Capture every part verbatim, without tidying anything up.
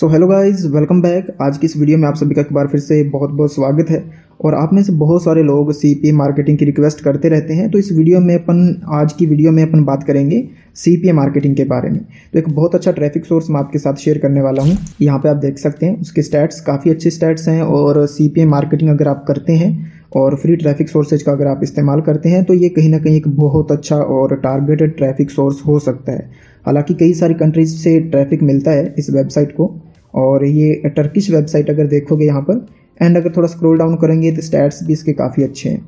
सो hello guys, welcome back. आज की इस वीडियो में आप सभी का एक बार फिर से बहुत बहुत स्वागत है। और आप में से बहुत सारे लोग सीपीए मार्केटिंग की रिक्वेस्ट करते रहते हैं, तो इस वीडियो में अपन आज की वीडियो में अपन बात करेंगे सीपीए मार्केटिंग के बारे में। तो एक बहुत अच्छा ट्रैफिक सोर्स मैं आपके साथ शेयर करने वाला हूँ। यहाँ पर आप देख सकते हैं उसके स्टैट्स, काफ़ी अच्छे स्टैट्स हैं। और सीपीए मार्केटिंग अगर आप करते हैं और फ्री ट्रैफिक सोर्सेज का अगर आप इस्तेमाल करते हैं तो ये कहीं ना कहीं एक बहुत अच्छा और टारगेटेड ट्रैफिक सोर्स हो सकता है। हालांकि कई सारी कंट्रीज से ट्रैफिक मिलता है इस वेबसाइट को। और ये टर्किश वेबसाइट अगर देखोगे यहाँ पर, एंड अगर थोड़ा स्क्रॉल डाउन करेंगे तो स्टैट्स भी इसके काफ़ी अच्छे हैं।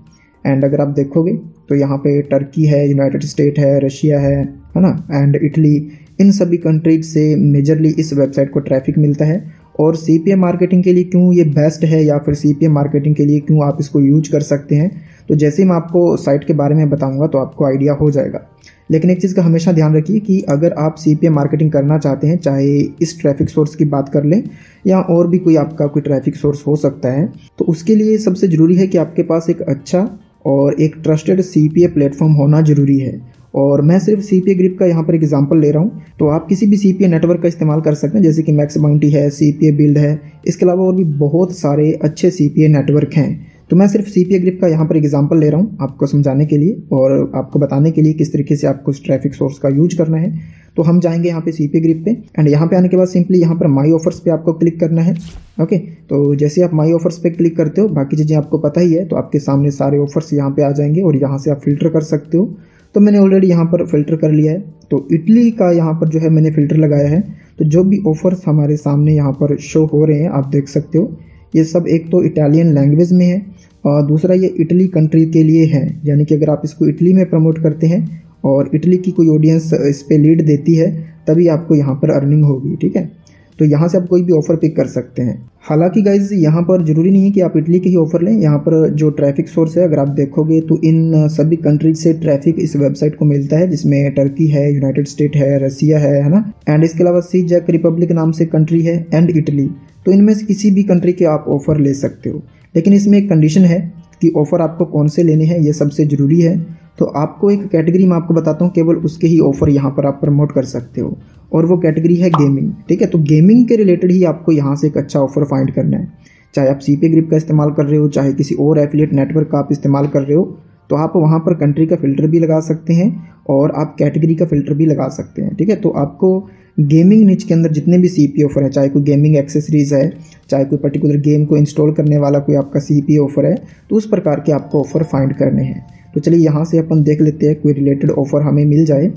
एंड अगर आप देखोगे तो यहाँ पे टर्की है, यूनाइटेड स्टेट है, रशिया है है ना, एंड इटली। इन सभी कंट्रीज से मेजरली इस वेबसाइट को ट्रैफिक मिलता है। और सीपीए मार्केटिंग के लिए क्यों ये बेस्ट है या फिर सीपीए मार्केटिंग के लिए क्यों आप इसको यूज कर सकते हैं, तो जैसे ही मैं आपको साइट के बारे में बताऊँगा तो आपको आइडिया हो जाएगा। लेकिन एक चीज़ का हमेशा ध्यान रखिए कि अगर आप सीपीए मार्केटिंग करना चाहते हैं, चाहे इस ट्रैफिक सोर्स की बात कर लें या और भी कोई आपका कोई ट्रैफिक सोर्स हो सकता है, तो उसके लिए सबसे ज़रूरी है कि आपके पास एक अच्छा और एक ट्रस्टेड सीपीए प्लेटफॉर्म होना ज़रूरी है। और मैं सिर्फ सीपीए ग्रिड का यहाँ पर एग्जाम्पल ले रहा हूँ। तो आप किसी भी सीपीए नेटवर्क का इस्तेमाल कर सकते हैं, जैसे कि मैक्स बाउंटी है, सीपीए बिल्ड है, इसके अलावा और भी बहुत सारे अच्छे सीपीए नेटवर्क हैं। तो मैं सिर्फ सीपीए ग्रिड का यहाँ पर एग्जाम्पल ले रहा हूँ आपको समझाने के लिए और आपको बताने के लिए किस तरीके से आपको इस ट्रैफिक सोर्स का यूज करना है। तो हम जाएंगे यहाँ पे सीपीए ग्रिड पे, एंड यहाँ पे आने के बाद सिंपली यहाँ पर माई ऑफर्स पे आपको क्लिक करना है। ओके, तो जैसे आप माई ऑफर्स पे क्लिक करते हो, बाकी चीज़ें आपको पता ही है, तो आपके सामने सारे ऑफर्स यहाँ पर आ जाएंगे और यहाँ से आप फिल्टर कर सकते हो। तो मैंने ऑलरेडी यहाँ पर फिल्टर कर लिया है। तो इटली का यहाँ पर जो है मैंने फिल्टर लगाया है। तो जो भी ऑफर्स हमारे सामने यहाँ पर शो हो रहे हैं आप देख सकते हो, ये सब एक तो इटालियन लैंग्वेज में है और दूसरा ये इटली कंट्री के लिए है। यानी कि अगर आप इसको इटली में प्रमोट करते हैं और इटली की कोई ऑडियंस इस पर लीड देती है तभी आपको यहाँ पर अर्निंग होगी, ठीक है। तो यहाँ से आप कोई भी ऑफ़र पिक कर सकते हैं। हालांकि गाइज यहाँ पर ज़रूरी नहीं है कि आप इटली के ही ऑफ़र लें। यहाँ पर जो ट्रैफिक सोर्स है अगर आप देखोगे तो इन सभी कंट्रीज से ट्रैफिक इस वेबसाइट को मिलता है, जिसमें टर्की है, यूनाइटेड स्टेट है, रसिया है है ना, एंड इसके अलावा सी जैक रिपब्लिक नाम से कंट्री है एंड इटली। तो इनमें से किसी भी कंट्री के आप ऑफ़र ले सकते हो, लेकिन इसमें एक कंडीशन है कि ऑफ़र आपको कौन से लेने हैं, ये सबसे ज़रूरी है। तो आपको एक कैटेगरी मैं आपको बताता हूँ, केवल उसके ही ऑफ़र यहाँ पर आप प्रमोट कर सकते हो और वो कैटेगरी है गेमिंग, ठीक है। तो गेमिंग के रिलेटेड ही आपको यहाँ से एक अच्छा ऑफ़र फाइंड करना है। चाहे आप सीपीए ग्रिड का इस्तेमाल कर रहे हो, चाहे किसी और एफिलिएट नेटवर्क का आप इस्तेमाल कर रहे हो, तो आप वहाँ पर कंट्री का फ़िल्टर भी लगा सकते हैं और आप कैटेगरी का फ़िल्टर भी लगा सकते हैं, ठीक है। तो आपको गेमिंग निच के अंदर जितने भी सीपीए ऑफ़र हैं, चाहे कोई गेमिंग एक्सेसरीज़ है, चाहे कोई पर्टिकुलर गेम को इंस्टॉल करने वाला कोई आपका सीपीए ऑफ़र है, तो उस प्रकार के आपको ऑफ़र फाइंड करने हैं। तो चलिए यहाँ से अपन देख लेते हैं कोई रिलेटेड ऑफ़र हमें मिल जाए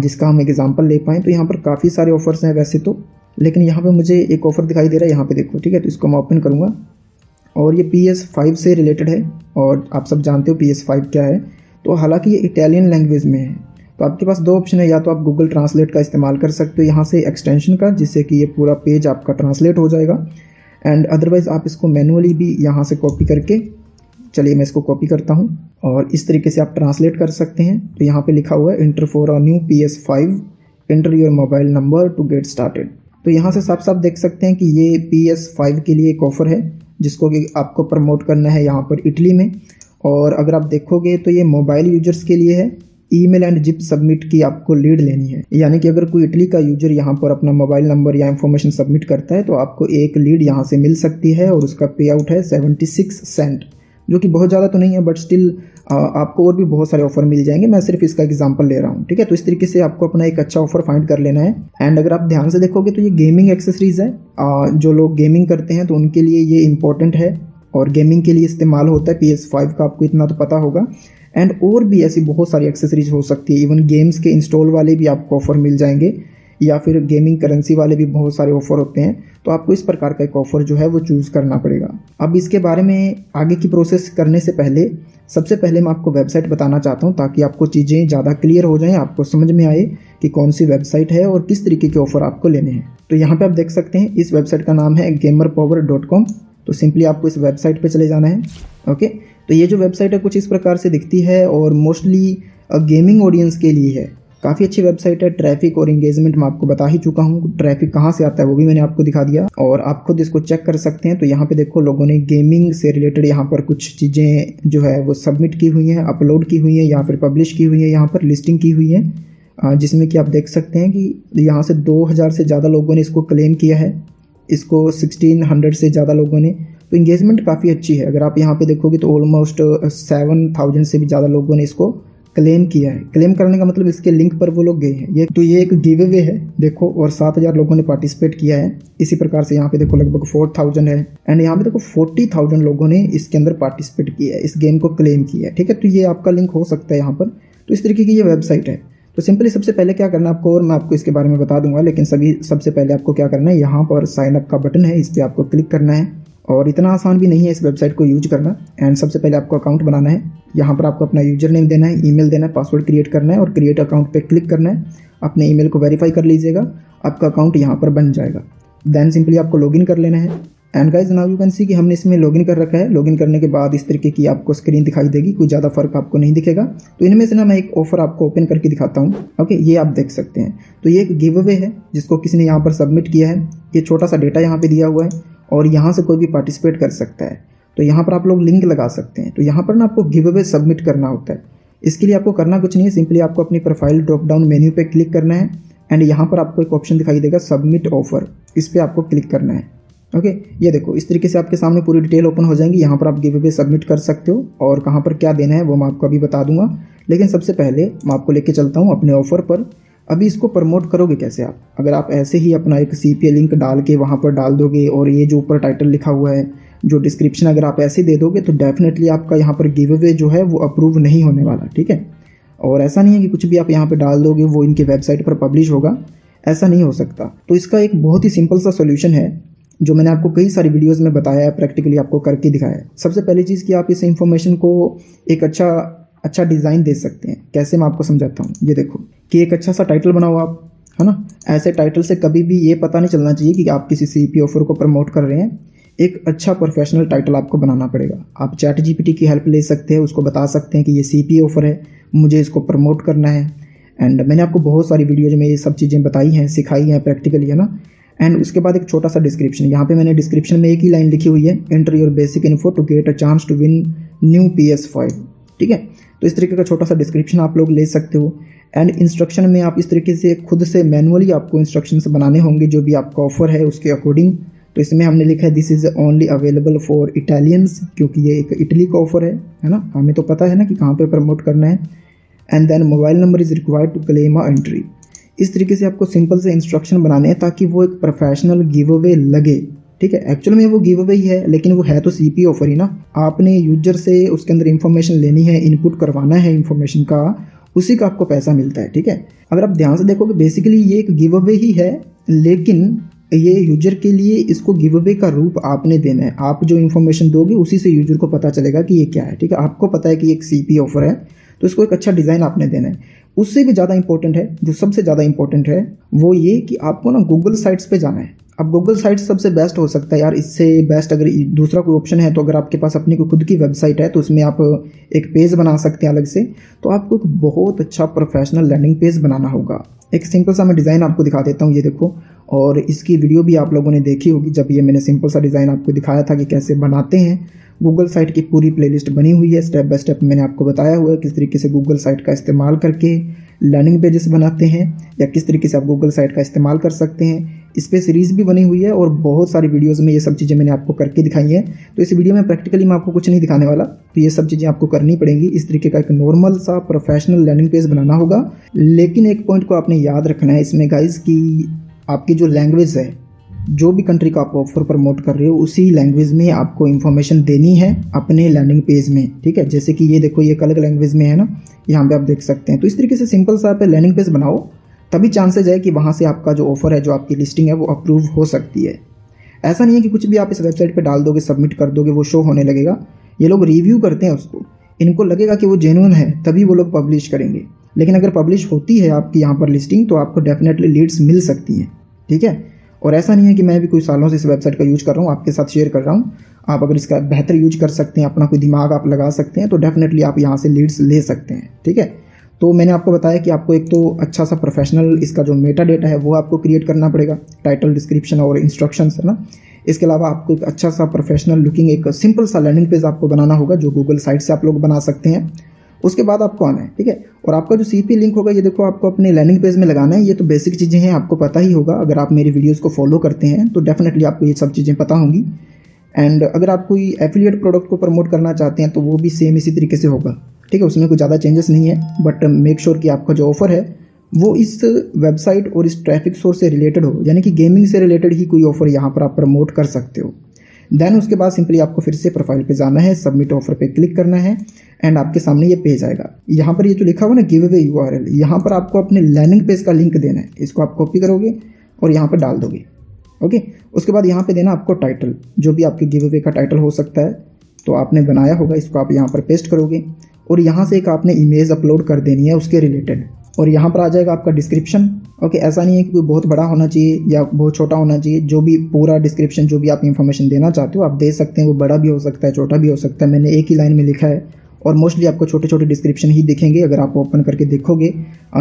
जिसका हम एग्जाम्पल ले पाएँ। तो यहाँ पर काफ़ी सारे ऑफ़र्स हैं वैसे तो, लेकिन यहाँ पर मुझे एक ऑफ़र दिखाई दे रहा है, यहाँ पर देखो, ठीक है। तो इसको मैं ओपन करूँगा और ये पी एस फाइव से रिलेटेड है और आप सब जानते हो पी एस फाइव क्या है। तो हालांकि ये इटालियन लैंग्वेज में है, तो आपके पास दो ऑप्शन है, या तो आप गूगल ट्रांसलेट का इस्तेमाल कर सकते हो यहाँ से एक्सटेंशन का, जिससे कि ये पूरा पेज आपका ट्रांसलेट हो जाएगा, एंड अदरवाइज़ आप इसको मैनुअली भी यहाँ से कॉपी करके, चलिए मैं इसको कॉपी करता हूँ, और इस तरीके से आप ट्रांसलेट कर सकते हैं। तो यहाँ पर लिखा हुआ है enter for a new P S five, enter your mobile number to get started. तो यहाँ से साफ साफ देख सकते हैं कि ये पी एस फाइव के लिए एक ऑफ़र है जिसको कि आपको प्रमोट करना है यहाँ पर इटली में। और अगर आप देखोगे तो ये मोबाइल यूजर्स के लिए है, ईमेल एंड जिप सबमिट की आपको लीड लेनी है। यानी कि अगर कोई इटली का यूजर यहाँ पर अपना मोबाइल नंबर या इंफॉर्मेशन सबमिट करता है तो आपको एक लीड यहाँ से मिल सकती है और उसका पे आउट है सेवेंटी सिक्स सेंट, जो कि बहुत ज़्यादा तो नहीं है, बट स्टिल आपको और भी बहुत सारे ऑफ़र मिल जाएंगे। मैं सिर्फ इसका एग्जांपल ले रहा हूँ, ठीक है। तो इस तरीके से आपको अपना एक अच्छा ऑफ़र फाइंड कर लेना है। एंड अगर आप ध्यान से देखोगे तो ये गेमिंग एक्सेसरीज़ है, आ, जो लोग गेमिंग करते हैं तो उनके लिए ये इंपॉर्टेंट है और गेमिंग के लिए इस्तेमाल होता है पी एस फाइव का, आपको इतना तो पता होगा। एंड और भी ऐसी बहुत सारी एक्सेसरीज हो सकती है, इवन गेम्स के इंस्टॉल वाले भी आपको ऑफ़र मिल जाएंगे, या फिर गेमिंग करेंसी वाले भी बहुत सारे ऑफ़र होते हैं। तो आपको इस प्रकार का एक ऑफ़र जो है वो चूज़ करना पड़ेगा। अब इसके बारे में आगे की प्रोसेस करने से पहले सबसे पहले मैं आपको वेबसाइट बताना चाहता हूँ, ताकि आपको चीज़ें ज़्यादा क्लियर हो जाएं, आपको समझ में आए कि कौन सी वेबसाइट है और किस तरीके के ऑफ़र आपको लेने हैं। तो यहाँ पे आप देख सकते हैं इस वेबसाइट का नाम है गेमर पावर डॉट कॉम। तो सिंपली आपको इस वेबसाइट पर चले जाना है, ओके। तो ये जो वेबसाइट है कुछ इस प्रकार से दिखती है और मोस्टली गेमिंग ऑडियंस के लिए है। काफ़ी अच्छी वेबसाइट है। ट्रैफिक और इंगेजमेंट मैं आपको बता ही चुका हूँ, ट्रैफिक कहाँ से आता है वो भी मैंने आपको दिखा दिया और आप खुद इसको चेक कर सकते हैं। तो यहाँ पे देखो लोगों ने गेमिंग से रिलेटेड यहाँ पर कुछ चीज़ें जो है वो सबमिट की हुई हैं, अपलोड की हुई हैं या फिर पब्लिश की हुई है, यहाँ पर लिस्टिंग की हुई है। जिसमें कि आप देख सकते हैं कि यहाँ से दो हज़ार से ज़्यादा लोगों ने इसको क्लेम किया है, इसको सोलह सौ से ज़्यादा लोगों ने, तो इंगेजमेंट काफ़ी अच्छी है। अगर आप यहाँ पे देखोगे तो ऑलमोस्ट सात हज़ार से भी ज़्यादा लोगों ने इसको क्लेम किया है। क्लेम करने का मतलब इसके लिंक पर वो लोग गए हैं। ये तो ये एक गिव अवे है देखो, और सात हज़ार लोगों ने पार्टिसिपेट किया है। इसी प्रकार से यहाँ पे देखो लगभग चार हज़ार है, एंड यहाँ पे देखो चालीस हज़ार लोगों ने इसके अंदर पार्टिसिपेट किया है, इस गेम को क्लेम किया है। ठीक है, तो ये आपका लिंक हो सकता है यहाँ पर। तो इस तरीके की ये वेबसाइट है। तो सिंपली सबसे पहले क्या करना आपको, और मैं आपको इसके बारे में बता दूंगा, लेकिन सभी सबसे पहले आपको क्या करना है, यहाँ पर साइन अप का बटन है, इस पर आपको क्लिक करना है। और इतना आसान भी नहीं है इस वेबसाइट को यूज करना। एंड सबसे पहले आपको अकाउंट बनाना है, यहाँ पर आपको अपना यूजर नेम देना है, ईमेल देना है, पासवर्ड क्रिएट करना है और क्रिएट अकाउंट पे क्लिक करना है। अपने ईमेल को वेरीफाई कर लीजिएगा, आपका अकाउंट यहाँ पर बन जाएगा। देन सिंपली आपको लॉगिन कर लेना है। And guys now you can see कि हमने इसमें लॉगिन कर रखा है। लॉगिन करने के बाद इस तरीके की आपको स्क्रीन दिखाई देगी, कोई ज़्यादा फर्क आपको नहीं दिखेगा। तो इनमें से ना मैं एक ऑफर आपको ओपन करके दिखाता हूँ। ओके, ये आप देख सकते हैं। तो ये एक गिव अवे है जिसको किसी ने यहाँ पर सबमिट किया है। ये छोटा सा डेटा यहाँ पर दिया हुआ है और यहाँ से कोई भी पार्टिसिपेट कर सकता है। तो यहाँ पर आप लोग लिंक लगा सकते हैं। तो यहाँ पर ना आपको गिव अवे सबमिट करना होता है। इसके लिए आपको करना कुछ नहीं है, सिंपली आपको अपनी प्रोफाइल ड्रॉप डाउन मेन्यू पे क्लिक करना है। एंड यहाँ पर आपको एक ऑप्शन दिखाई देगा सबमिट ऑफर, इस पर आपको क्लिक करना है। ओके, ये देखो इस तरीके से आपके सामने पूरी डिटेल ओपन हो जाएंगी। यहाँ पर आप गिव अवे सबमिट कर सकते हो और कहाँ पर क्या देना है वो मैं आपको अभी बता दूंगा। लेकिन सबसे पहले मैं आपको लेके चलता हूँ अपने ऑफर पर। अभी इसको प्रमोट करोगे कैसे आप? अगर आप ऐसे ही अपना एक सीपीए लिंक डाल के वहाँ पर डाल दोगे और ये जो ऊपर टाइटल लिखा हुआ है, जो डिस्क्रिप्शन, अगर आप ऐसे दे दोगे तो डेफिनेटली आपका यहाँ पर गिव अवे जो है वो अप्रूव नहीं होने वाला। ठीक है, और ऐसा नहीं है कि कुछ भी आप यहाँ पर डाल दोगे वो इनके वेबसाइट पर पब्लिश होगा, ऐसा नहीं हो सकता। तो इसका एक बहुत ही सिंपल सा सोल्यूशन है जो मैंने आपको कई सारी वीडियोज़ में बताया है, प्रैक्टिकली आपको करके दिखाया है। सबसे पहली चीज़ कि आप इस इंफॉर्मेशन को एक अच्छा अच्छा डिज़ाइन दे सकते हैं। कैसे, मैं आपको समझाता हूँ। ये देखो कि एक अच्छा सा टाइटल बनाओ आप, है ना। ऐसे टाइटल से कभी भी ये पता नहीं चलना चाहिए कि आप किसी सीपी ऑफर को प्रमोट कर रहे हैं। एक अच्छा प्रोफेशनल टाइटल आपको बनाना पड़ेगा। आप चैट जीपीटी की हेल्प ले सकते हैं, उसको बता सकते हैं कि ये सीपी ऑफर है, मुझे इसको प्रमोट करना है। एंड मैंने आपको बहुत सारी वीडियोज में ये सब चीज़ें बताई हैं, सिखाई हैं प्रैक्टिकली, है ना। एंड उसके बाद एक छोटा सा डिस्क्रिप्शन, यहाँ पे मैंने डिस्क्रिप्शन में एक ही लाइन लिखी हुई है, enter your basic info to get a chance to win new P S five. ठीक है, तो इस तरीके का छोटा सा डिस्क्रिप्शन आप लोग ले सकते हो। एंड इंस्ट्रक्शन में आप इस तरीके से खुद से मैनुअली आपको इंस्ट्रक्शंस बनाने होंगे जो भी आपका ऑफर है उसके अकॉर्डिंग। तो इसमें हमने लिखा है this is only available for Italians, क्योंकि ये एक इटली का ऑफर है, है ना। हमें तो पता है ना कि कहाँ पर प्रमोट करना है। And then mobile number is required to claim a entry. इस तरीके से आपको सिंपल से इंस्ट्रक्शन बनाने हैं ताकि वो एक प्रोफेशनल गिव अवे लगे। ठीक है, एक्चुअल में वो गिव अवे ही है, लेकिन वो है तो सीपी ऑफर ही ना। आपने यूजर से उसके अंदर इन्फॉर्मेशन लेनी है, इनपुट करवाना है इन्फॉर्मेशन का, उसी का आपको पैसा मिलता है। ठीक है, अगर आप ध्यान से देखोगे बेसिकली ये एक गिव अवे ही है, लेकिन ये यूजर के लिए इसको गिव अवे का रूप आपने देना है। आप जो इन्फॉर्मेशन दोगे उसी से यूजर को पता चलेगा कि ये क्या है। ठीक है, आपको पता है कि ये एक सीपी ऑफर है, तो इसको एक अच्छा डिज़ाइन आपने देना है। उससे भी ज़्यादा इंपॉर्टेंट है, जो सबसे ज़्यादा इंपॉर्टेंट है, वो ये कि आपको ना गूगल साइट्स पे जाना है। अब गूगल साइट्स सबसे बेस्ट हो सकता है यार, इससे बेस्ट अगर दूसरा कोई ऑप्शन है तो। अगर आपके पास अपनी कोई खुद की वेबसाइट है तो उसमें आप एक पेज बना सकते हैं अलग से। तो आपको एक बहुत अच्छा प्रोफेशनल लैंडिंग पेज बनाना होगा। एक सिंपल सा मैं डिज़ाइन आपको दिखा देता हूँ, ये देखो। और इसकी वीडियो भी आप लोगों ने देखी होगी जब ये मैंने सिंपल सा डिज़ाइन आपको दिखाया था कि कैसे बनाते हैं। गूगल साइट की पूरी प्लेलिस्ट बनी हुई है, स्टेप बाय स्टेप मैंने आपको बताया हुआ है किस तरीके से गूगल साइट का इस्तेमाल करके लर्निंग पेजेस बनाते हैं, या किस तरीके से आप गूगल साइट का इस्तेमाल कर सकते हैं। इस पर सीरीज़ भी बनी हुई है और बहुत सारी वीडियोस में ये सब चीज़ें मैंने आपको करके दिखाई हैं। तो इस वीडियो में प्रैक्टिकली मैं आपको कुछ नहीं दिखाने वाला, तो ये सब चीज़ें आपको करनी पड़ेंगी। इस तरीके का एक नॉर्मल सा प्रोफेशनल लर्निंग पेज बनाना होगा। लेकिन एक पॉइंट को आपने याद रखना है इसमें गाइज़ कि आपकी जो लैंग्वेज है, जो भी कंट्री का आप ऑफर प्रमोट कर रहे हो, उसी लैंग्वेज में आपको इन्फॉर्मेशन देनी है अपने लैंडिंग पेज में। ठीक है, जैसे कि ये देखो ये एक अलग लैंग्वेज में है ना, यहाँ पे आप देख सकते हैं। तो इस तरीके से सिंपल सा आप लैंडिंग पेज बनाओ, तभी चांसेस है कि वहाँ से आपका जो ऑफर है, जो आपकी लिस्टिंग है, वो अप्रूव हो सकती है। ऐसा नहीं है कि कुछ भी आप इस वेबसाइट पर डाल दोगे, सबमिट कर दोगे, वो शो होने लगेगा। ये लोग रिव्यू करते हैं उसको, इनको लगेगा कि वो जेन्युइन है तभी वो लोग पब्लिश करेंगे। लेकिन अगर पब्लिश होती है आपकी यहाँ पर लिस्टिंग तो आपको डेफिनेटली लीड्स मिल सकती हैं। ठीक है, और ऐसा नहीं है कि मैं भी कुछ सालों से इस वेबसाइट का यूज कर रहा हूँ, आपके साथ शेयर कर रहा हूँ। आप अगर इसका बेहतर यूज कर सकते हैं, अपना कोई दिमाग आप लगा सकते हैं, तो डेफिनेटली आप यहाँ से लीड्स ले सकते हैं। ठीक है, तो मैंने आपको बताया कि आपको एक तो अच्छा सा प्रोफेशनल इसका जो मेटा डेटा है वो आपको क्रिएट करना पड़ेगा, टाइटल, डिस्क्रिप्शन और इंस्ट्रक्शंस, है ना। इसके अलावा आपको एक अच्छा सा प्रोफेशनल लुकिंग एक सिंपल सा लर्निंग पेज आपको बनाना होगा जो गूगल साइट से आप लोग बना सकते हैं। उसके बाद आपको आना है, ठीक है। और आपका जो सीपी लिंक होगा ये देखो आपको अपने लैंडिंग पेज में लगाना है। ये तो बेसिक चीज़ें हैं, आपको पता ही होगा। अगर आप मेरी वीडियोस को फॉलो करते हैं तो डेफिनेटली आपको ये सब चीज़ें पता होंगी। एंड अगर आप कोई एफिलिएट प्रोडक्ट को प्रमोट करना चाहते हैं तो वो भी सेम इसी तरीके से होगा, ठीक है। उसमें कुछ ज़्यादा चेंजेस नहीं है, बट मेक श्योर कि आपका जो ऑफ़र है वो इस वेबसाइट और इस ट्रैफिक सोर्स से रिलेटेड हो, यानी कि गेमिंग से रिलेटेड ही कोई ऑफ़र यहाँ पर आप प्रमोट कर सकते हो। देन उसके बाद सिंपली आपको फिर से प्रोफाइल पे जाना है, सबमिट ऑफर पे क्लिक करना है एंड आपके सामने ये पेज आएगा। यहाँ पर ये जो लिखा हुआ ना giveaway U R L, यहाँ पर आपको अपने लैंडिंग पेज का लिंक देना है। इसको आप कॉपी करोगे और यहाँ पर डाल दोगे, ओके। उसके बाद यहाँ पे देना आपको टाइटल, जो भी आपके गिव अवे का टाइटल हो सकता है तो आपने बनाया होगा, इसको आप यहाँ पर पेस्ट करोगे। और यहाँ से एक आपने इमेज अपलोड कर देनी है उसके रिलेटेड। और यहाँ पर आ जाएगा आपका डिस्क्रिप्शन, ओके। ऐसा नहीं है कि कोई बहुत बड़ा होना चाहिए या बहुत छोटा होना चाहिए। जो भी पूरा डिस्क्रिप्शन, जो भी आप इन्फॉर्मेशन देना चाहते हो आप दे सकते हैं। वो बड़ा भी हो सकता है, छोटा भी हो सकता है। मैंने एक ही लाइन में लिखा है और मोस्टली आपको छोटे छोटे डिस्क्रिप्शन ही दिखेंगे। अगर आप ओपन करके देखोगे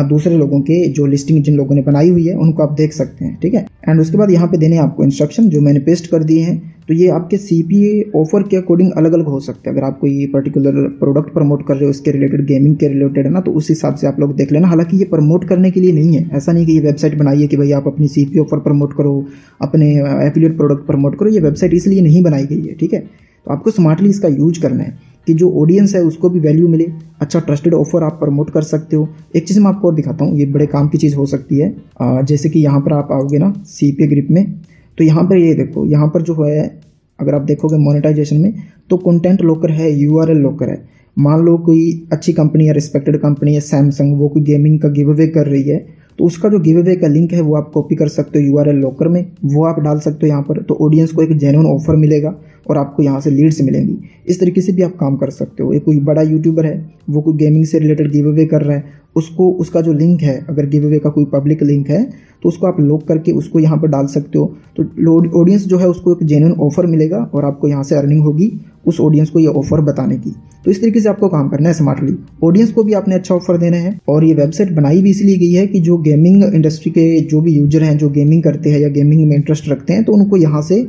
दूसरे लोगों के जो लिस्टिंग जिन लोगों ने बनाई हुई है उनको आप देख सकते हैं, ठीक है। एंड उसके बाद यहाँ पे देने हैं आपको इंस्ट्रक्शन, जो मैंने पेस्ट कर दिए हैं। तो ये आपके सी पी ए ऑफर के अकॉर्डिंग अलग अलग हो सकते हैं। अगर आप कोई पर्टिकुलर प्रोडक्ट प्रमोट कर रहे हो उसके रिलेटेड, गेमिंग के रिलेटेड है ना, तो उस हिसाब से आप लोग देख लेना। हालांकि ये प्रमोट करने के लिए नहीं है, ऐसा नहीं कि ये वेबसाइट बनाई है कि भाई आप अपनी C P A offer promote करो, अपने एफिलिएट प्रोडक्ट प्रमोट करो। ये वेबसाइट इसलिए नहीं बनाई गई है, ठीक है। तो आपको स्मार्टली इसका यूज करना है कि जो ऑडियंस है उसको भी वैल्यू मिले। अच्छा ट्रस्टेड ऑफर आप प्रमोट कर सकते हो। एक चीज़ मैं आपको और दिखाता हूँ, ये बड़े काम की चीज़ हो सकती है। आ, जैसे कि यहाँ पर आप आओगे ना सीपीए ग्रिड में, तो यहाँ पर ये देखो, यहाँ पर जो है अगर आप देखोगे मोनेटाइजेशन में तो कंटेंट लॉकर है, यूआरएल लॉकर है। मान लो कोई अच्छी कंपनी है, रिस्पेक्टेड कंपनी है सैमसंग, वो कोई गेमिंग का गिव अवे कर रही है तो उसका जो गिव अवे का लिंक है वो आप कॉपी कर सकते हो यूआरएल लॉकर में, वो आप डाल सकते हो यहाँ पर। तो ऑडियंस को एक जेन्युइन ऑफर मिलेगा और आपको यहाँ से लीड्स मिलेंगी। इस तरीके से भी आप काम कर सकते हो। एक कोई बड़ा यूट्यूबर है, वो कोई गेमिंग से रिलेटेड गिव अवे कर रहा है, उसको उसका जो लिंक है, अगर गिव अवे का कोई पब्लिक लिंक है तो उसको आप लॉक करके उसको यहाँ पर डाल सकते हो। तो ऑडियंस जो है उसको एक जेन्युइन ऑफर मिलेगा और आपको यहाँ से अर्निंग होगी उस ऑडियंस को ये ऑफर बताने की। तो इस तरीके से आपको काम करना है स्मार्टली। ऑडियंस को भी आपने अच्छा ऑफर देना है। और ये वेबसाइट बनाई भी इसलिए गई है कि जो गेमिंग इंडस्ट्री के जो भी यूजर हैं, जो गेमिंग करते हैं या गेमिंग में इंटरेस्ट रखते हैं, तो उनको यहाँ से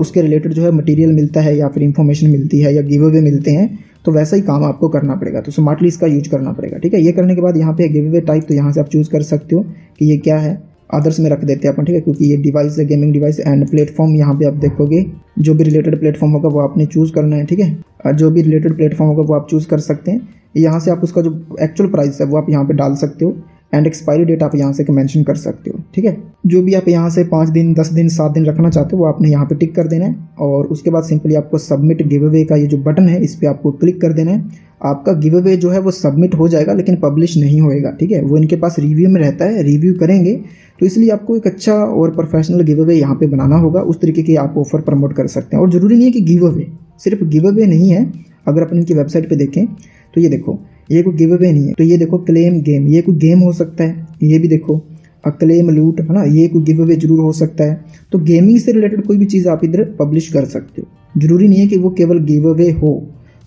उसके रिलेटेड जो है मटेरियल मिलता है या फिर इंफॉर्मेशन मिलती है या गिव अवे मिलते हैं। तो वैसा ही काम आपको करना पड़ेगा, तो स्मार्टली इसका यूज करना पड़ेगा, ठीक है। ये करने के बाद यहाँ पे गिव अवे टाइप, तो यहाँ से आप चूज कर सकते हो कि ये क्या है। अदर्स में रख देते हैं अपन, ठीक है, क्योंकि ये डिवाइस है गेमिंग डिवाइस। एंड प्लेटफॉर्म यहाँ पे आप देखोगे जो भी रिलेटेड प्लेटफॉर्म होगा वो आपने चूज़ करना है, ठीक है। जो भी रिलेटेड प्लेटफॉर्म होगा वो आप चूज़ कर सकते हैं। यहाँ से आप उसका जो एक्चुअल प्राइस है वो आप यहाँ पे डाल सकते हो। एंड एक्सपायरी डेट आप यहाँ से मेंशन कर सकते हो, ठीक है। जो भी आप यहाँ से पाँच दिन दस दिन सात दिन रखना चाहते हो वो आपने यहाँ पे टिक कर देना है। और उसके बाद सिंपली आपको सबमिट गिव अवे का ये जो बटन है इस पर आपको क्लिक कर देना है। आपका गिव अवे जो है वो सबमिट हो जाएगा लेकिन पब्लिश नहीं होएगा, ठीक है। वो इनके पास रिव्यू में रहता है, रिव्यू करेंगे। तो इसलिए आपको एक अच्छा और प्रोफेशनल गिव अवे यहाँ पे बनाना होगा। उस तरीके के आप ऑफर प्रमोट कर सकते हैं। और ज़रूरी नहीं है कि गिव अवे सिर्फ गिव अवे नहीं है। अगर अपन इनकी वेबसाइट पे देखें तो ये देखो, ये कोई गिव अवे नहीं है। तो ये देखो क्लेम गेम, ये कोई गेम हो सकता है। ये भी देखो क्लेम लूट, है ना, ये कोई गिव अवे जरूर हो सकता है। तो गेमिंग से रिलेटेड कोई भी चीज़ आप इधर पब्लिश कर सकते हो। ज़रूरी नहीं है कि वो केवल गिव अवे हो।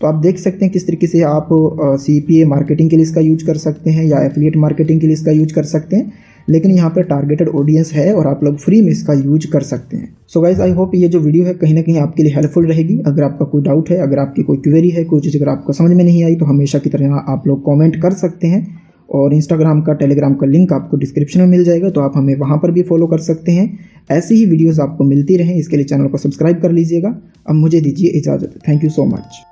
तो आप देख सकते हैं किस तरीके से आप सी पी ए मार्केटिंग के लिए इसका यूज कर सकते हैं या एफिलिएट मार्केटिंग के लिए इसका यूज कर सकते हैं। लेकिन यहाँ पर टारगेटेड ऑडियंस है और आप लोग फ्री में इसका यूज कर सकते हैं। सो गाइज आई होप ये जो वीडियो है कहीं ना कहीं आपके लिए हेल्पफुल रहेगी। अगर आपका कोई डाउट है, अगर आपकी कोई क्वेरी है, कोई चीज़ अगर आपको समझ में नहीं आई तो हमेशा की तरह आप लोग कॉमेंट कर सकते हैं। और इंस्टाग्राम का टेलीग्राम का लिंक आपको डिस्क्रिप्शन में मिल जाएगा, तो आप हमें वहाँ पर भी फॉलो कर सकते हैं। ऐसी ही वीडियोज़ आपको मिलती रहें इसके लिए चैनल को सब्सक्राइब कर लीजिएगा। अब मुझे दीजिए इजाज़त। Thank you so much.